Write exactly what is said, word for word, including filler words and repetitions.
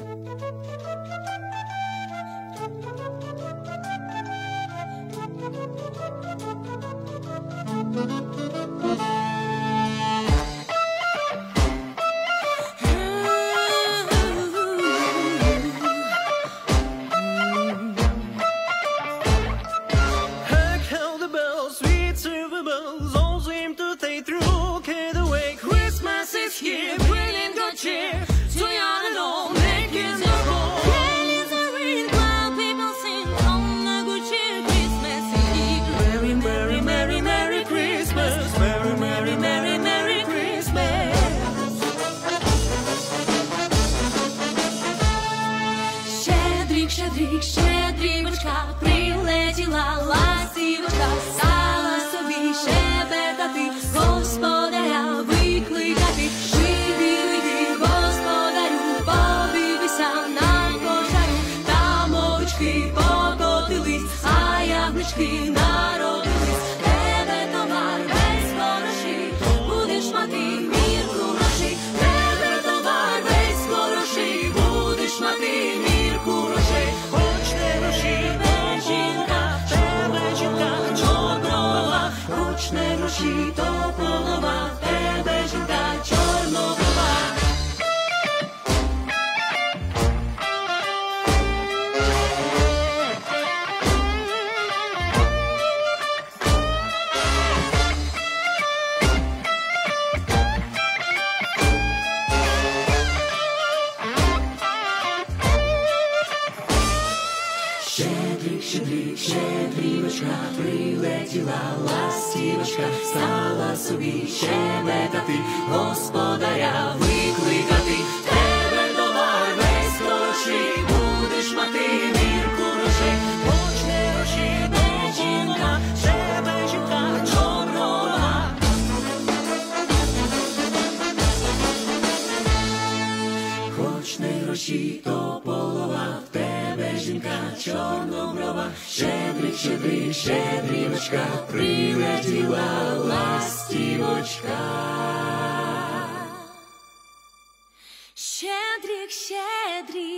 Щедрик, щедрівочка, прилетіла ластівочка, стала собі щебетати, господаря викликати. Живи, йди, господарю, подивися на кошарю. Там овочки покотились, а ягнички народились. Тебе товар весь хороший, будеш мати мірку грошей. Тебе товар весь хороший, будеш мати мірку грошей. Не гроші, то полова, тебе жінка чорноброва. Щедрик, щедрик, щедрівочка, прилетіла ластівочка, стала собі щебетати, господаря викликати. Тебе товар весь хороший, будеш мати мірку грошей. Хоч не гроші, не жінка, тебе жінка чорноброва. Хоч не гроші, то полова, жінка чорноброва. Щедрик, щедрик, щедрівочка, прилетіла ластівочка. Щедрик, щедрик.